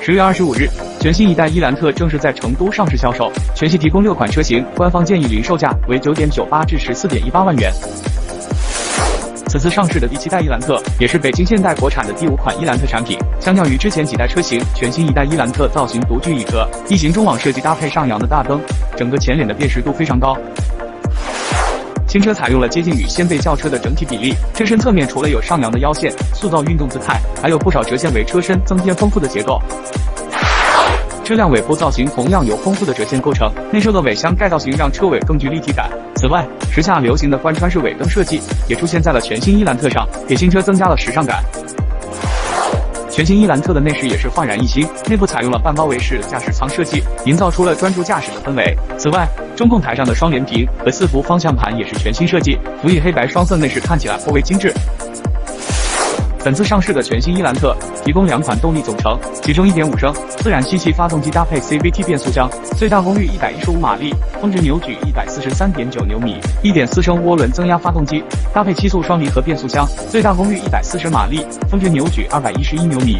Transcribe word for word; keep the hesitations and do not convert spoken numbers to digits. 十月二十五日，全新一代伊兰特正式在成都上市销售，全系提供六款车型，官方建议零售价为九点九八至十四点一八万元。此次上市的第七代伊兰特也是北京现代国产的第五款伊兰特产品。相较于之前几代车型，全新一代伊兰特造型独具一格，一型中网设计搭配上扬的大灯，整个前脸的辨识度非常高。 新车采用了接近与掀背轿车的整体比例，车身侧面除了有上扬的腰线，塑造运动姿态，还有不少折线为车身增添丰富的结构。车辆尾部造型同样由丰富的折线构成，内收的尾箱盖造型让车尾更具立体感。此外，时下流行的贯穿式尾灯设计也出现在了全新伊兰特上，给新车增加了时尚感。 全新伊兰特的内饰也是焕然一新，内部采用了半包围式驾驶舱设计，营造出了专注驾驶的氛围。此外，中控台上的双联屏和四幅方向盘也是全新设计，辅以黑白双色内饰，看起来颇为精致。本次上市的全新伊兰特提供两款动力总成，其中 一点五 升自然吸气发动机搭配 C V T 变速箱，最大功率一百一十五马力，峰值扭矩 一百四十三点九 牛米 ；一点四 升涡轮增压发动机搭配七速双离合变速箱，最大功率一百四十马力，峰值扭矩二百一十一牛米。